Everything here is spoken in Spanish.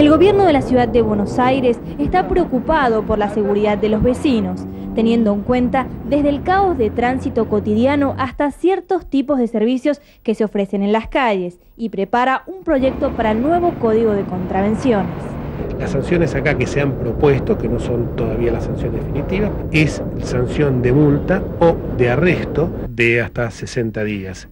El gobierno de la ciudad de Buenos Aires está preocupado por la seguridad de los vecinos, teniendo en cuenta desde el caos de tránsito cotidiano hasta ciertos tipos de servicios que se ofrecen en las calles, y prepara un proyecto para el nuevo Código de Contravenciones. Las sanciones acá que se han propuesto, que no son todavía la sanción definitiva, es sanción de multa o de arresto de hasta 60 días.